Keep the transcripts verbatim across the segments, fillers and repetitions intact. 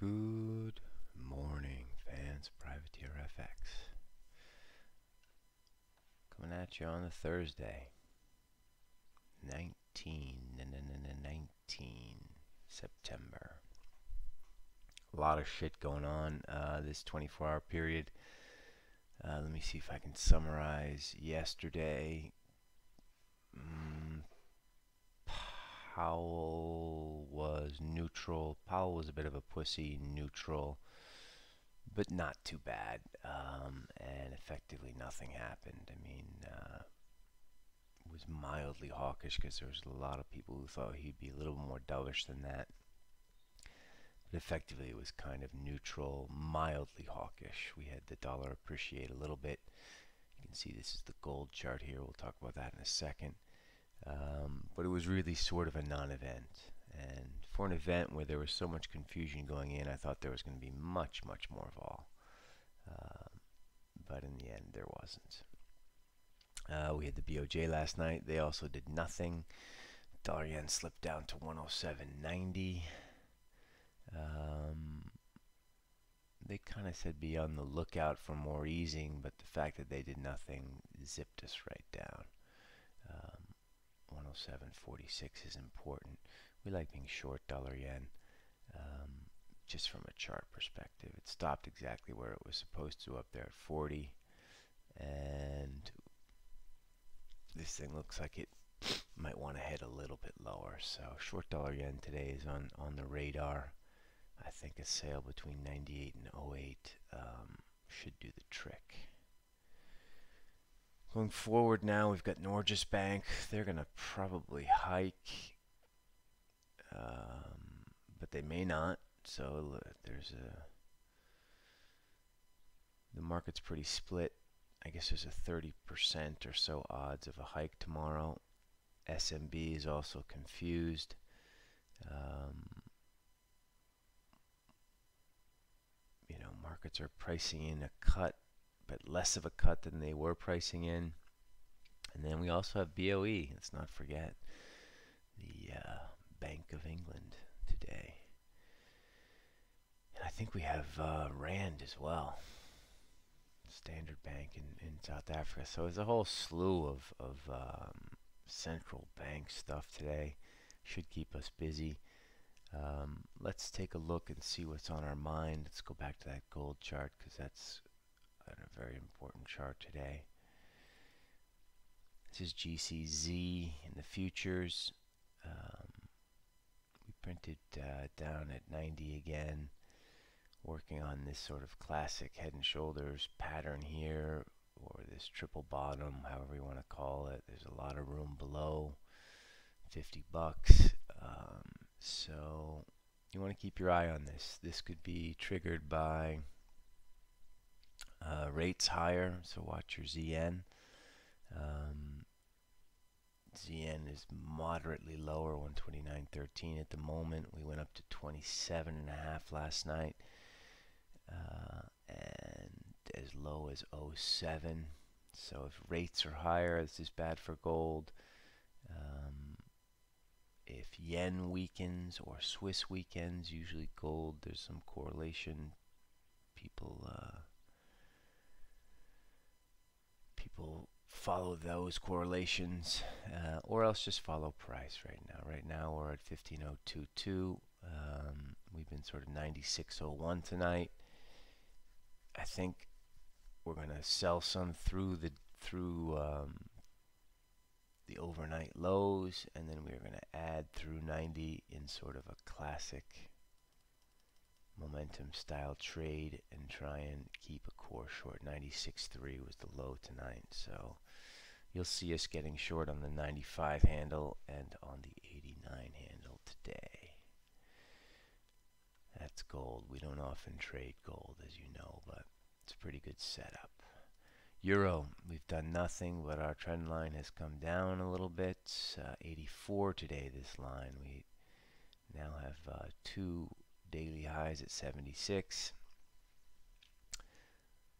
Good morning, fans. Privateer F X coming at you on the Thursday, nineteenth September. A lot of shit going on uh, this twenty-four hour period. Uh, let me see if I can summarize yesterday. Mm, Powell was neutral. Powell was a bit of a pussy, neutral, but not too bad. Um, and effectively nothing happened. I mean, uh, it was mildly hawkish because there was a lot of people who thought he'd be a little more dovish than that. But effectively, it was kind of neutral, mildly hawkish. We had the dollar appreciate a little bit. You can see this is the gold chart here. We'll talk about that in a second. Um, but it was really sort of a non-event, and for an event where there was so much confusion going in, I thought there was going to be much, much more of all, uh, but in the end there wasn't. Uh, we had the B O J last night. They also did nothing. Dollar yen slipped down to one oh seven ninety. Um, they kind of said be on the lookout for more easing, but the fact that they did nothing zipped us right down. Um, one oh seven forty-six is important. We like being short dollar yen, um, just from a chart perspective. It stopped exactly where it was supposed to, up there at forty, and this thing looks like it might want to head a little bit lower. So short dollar yen today is on on the radar. I think a sale between ninety-eight and oh eight um, should do the trick. Going forward now, we've got Norges Bank. They're going to probably hike, um, but they may not. So there's a the market's pretty split. I guess there's a thirty percent or so odds of a hike tomorrow. S M B is also confused. Um, you know, markets are pricing in a cut, but less of a cut than they were pricing in. And then we also have B O E. Let's not forget the uh, Bank of England today. And I think we have uh, Rand as well. Standard Bank in, in South Africa. So there's a whole slew of, of um, central bank stuff today. Should keep us busy. Um, let's take a look and see what's on our mind. Let's go back to that gold chart, because that's a very important chart today. This is G C Z in the futures. Um, we printed uh, down at ninety again, working on this sort of classic head and shoulders pattern here, or this triple bottom, however you want to call it. There's a lot of room below fifty bucks, um, so you want to keep your eye on this. This could be triggered by Uh, rates higher, so watch your Z N. Um, Z N is moderately lower, one twenty-nine thirteen at the moment. We went up to twenty-seven and a half last night, uh, and as low as oh seven. So if rates are higher, this is bad for gold. Um, if yen weakens or Swiss weakens, usually gold, there's some correlation. People uh, People follow those correlations, uh, or else just follow price right now. Right now we're at fifteen oh twenty-two. Um, we've been sort of ninety-six oh one tonight. I think we're gonna sell some through the through um, the overnight lows, and then we're gonna add through ninety in sort of a classic momentum style trade and try and keep a core short. ninety-six three was the low tonight, so you'll see us getting short on the ninety-five handle and on the eighty-nine handle today. That's gold. We don't often trade gold, as you know, but it's a pretty good setup. Euro, we've done nothing, but our trend line has come down a little bit. Uh, eighty-four today, this line. We now have uh, two daily highs at seventy-six,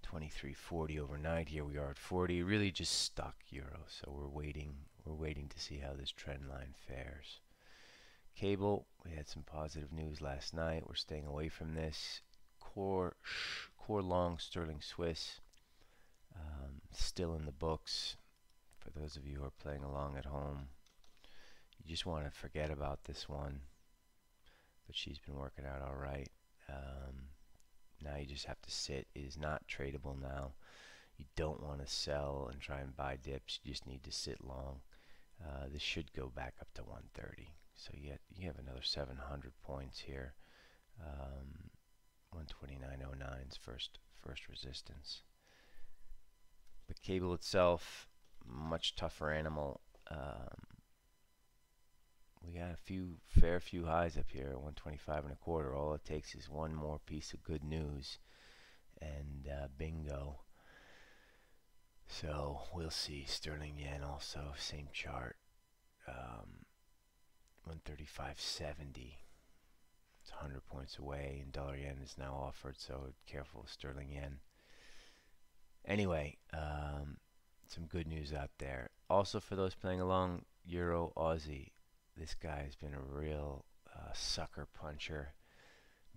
twenty-three forty overnight. Here we are at forty. Really just stuck euro, so we're waiting. We're waiting to see how this trend line fares. Cable, we had some positive news last night. We're staying away from this. Core, shh, core long sterling Swiss, um, still in the books. For those of you who are playing along at home, you just want to forget about this one. But she's been working out all right. Um, now you just have to sit. It is not tradable now. You don't want to sell and try and buy dips. You just need to sit long. Uh, this should go back up to one thirty. So you have, you have another seven hundred points here. Um, one twenty-nine oh nine's first first resistance. The cable itself, much tougher animal. Um, we got a few fair few highs up here, one twenty-five and a quarter. All it takes is one more piece of good news, and uh, bingo. So we'll see. Sterling yen also same chart. Um, one thirty-five seventy. It's one hundred points away, and dollar yen is now offered, so careful sterling yen. Anyway, um, some good news out there. Also for those playing along, Euro Aussie. This guy has been a real uh, sucker puncher,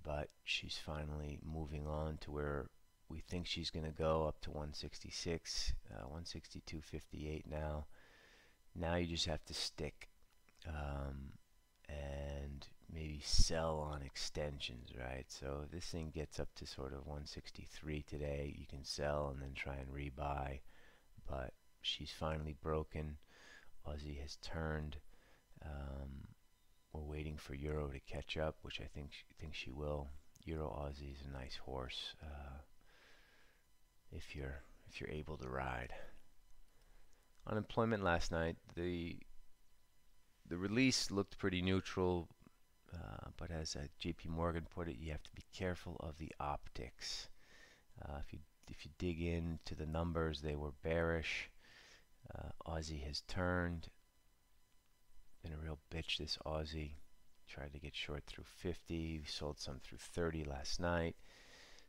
but she's finally moving on to where we think she's going to go, up to one sixty-six, uh, one sixty-two fifty-eight now. Now you just have to stick um, and maybe sell on extensions, right? So if this thing gets up to sort of one sixty-three today, you can sell and then try and rebuy. But she's finally broken. Aussie has turned. Um, we're waiting for Euro to catch up, which I think she, think she will. Euro Aussie is a nice horse. Uh, if you're if you're able to ride. Unemployment last night, the the release looked pretty neutral, uh, but as uh, J P Morgan put it, you have to be careful of the optics. Uh, if you if you dig into the numbers, they were bearish. Uh, Aussie has turned. Been a real bitch, this Aussie. Tried to get short through fifty. We sold some through thirty last night.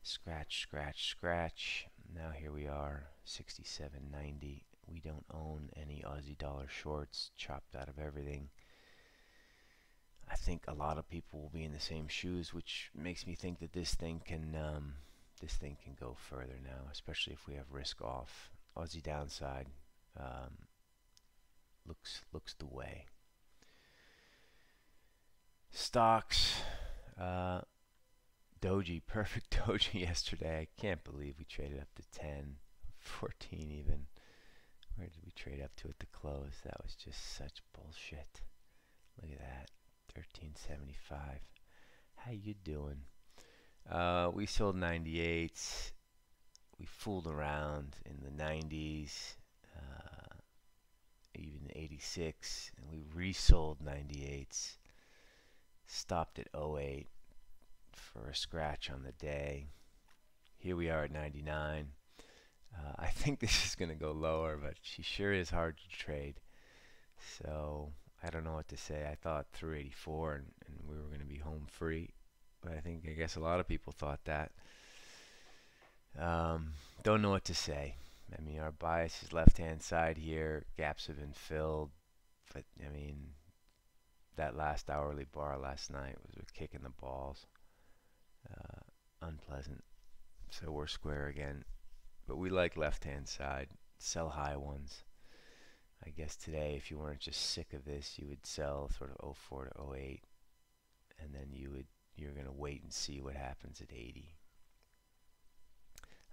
Scratch, scratch, scratch. Now here we are, sixty-seven ninety. We don't own any Aussie dollar shorts, chopped out of everything. I think a lot of people will be in the same shoes, which makes me think that this thing can um, this thing can go further now, especially if we have risk off. Aussie downside um, looks looks the way. Stocks. Uh, Doji, perfect doji yesterday. I can't believe we traded up to ten, fourteen even. Where did we trade up to at the close? That was just such bullshit. Look at that, thirteen seventy-five. How you doing? Uh, we sold ninety-eights. We fooled around in the nineties, uh, even eighty-six, and we resold ninety-eights. Stopped at oh eight. For a scratch on the day. Here we are at ninety-nine. Uh, I think this is going to go lower, but she sure is hard to trade. So I don't know what to say. I thought through eighty-four and, and we were going to be home free, but I think I guess a lot of people thought that. Um, don't know what to say. I mean, our bias is left-hand side here. Gaps have been filled, but I mean, that last hourly bar last night was kicking the balls. Uh, unpleasant. So we're square again, but we like left-hand side. Sell high ones. I guess today, if you weren't just sick of this, you would sell sort of oh four to oh eight, and then you would you're gonna wait and see what happens at eighty.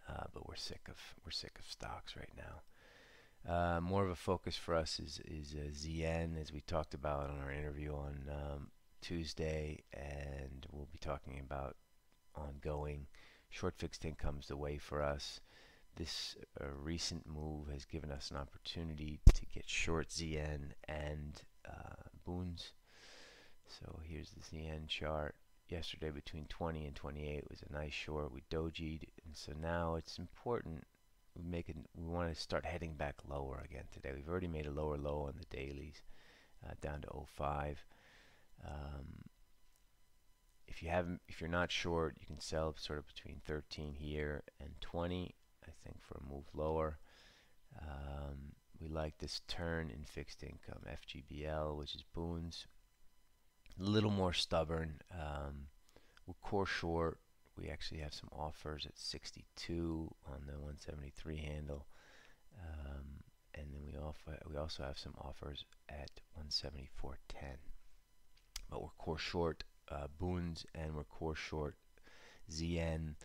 Uh, but we're sick of we're sick of stocks right now. Uh, more of a focus for us is is uh, Z N, as we talked about on our interview on um, Tuesday, and we'll be talking about ongoing. Short fixed income's the way for us. This uh, recent move has given us an opportunity to get short Z N and uh, boons. So here's the Z N chart. Yesterday between twenty and twenty-eight was a nice short. We dojied, and so now it's important. We make it, we want to start heading back lower again today. We've already made a lower low on the dailies, uh, down to oh five. Um, if you haven't, if you're not short, you can sell sort of between thirteen here and twenty. I think for a move lower. Um, we like this turn in fixed income, F G B L, which is boons. a little more stubborn. Um, we're core short. We actually have some offers at sixty-two on the one seventy-three handle, um, and then we offer we also have some offers at one seventy-four ten. But we're core short uh, boons, and we're core short Z N.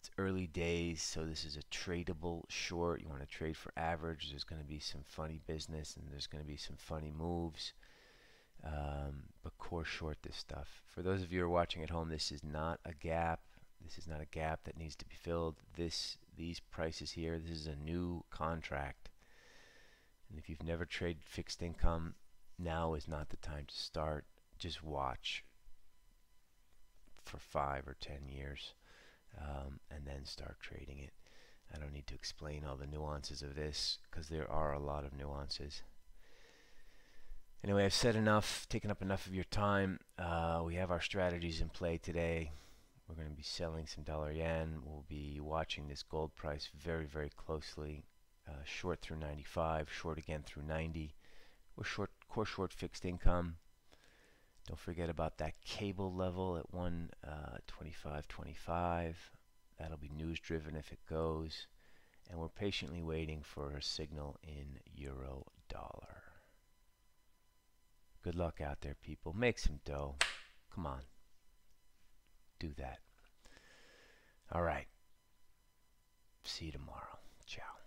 It's early days, so this is a tradable short. You want to trade for average. There's going to be some funny business, and there's going to be some funny moves. Um, but core short this stuff. For those of you who are watching at home, this is not a gap. This is not a gap that needs to be filled. This, these prices here, this is a new contract. And if you've never traded fixed income, now is not the time to start. Just watch for five or ten years, um, and then start trading it. I don't need to explain all the nuances of this, because there are a lot of nuances. Anyway, I've said enough, taken up enough of your time. Uh, we have our strategies in play today. We're going to be selling some dollar yen. We'll be watching this gold price very, very closely. Uh, short through ninety-five, short again through ninety. We're short, core short fixed income. Don't forget about that cable level at one twenty-five twenty-five. That'll be news driven if it goes. And we're patiently waiting for a signal in euro dollar. Good luck out there, people. Make some dough. Come on. Do that. All right. See you tomorrow. Ciao.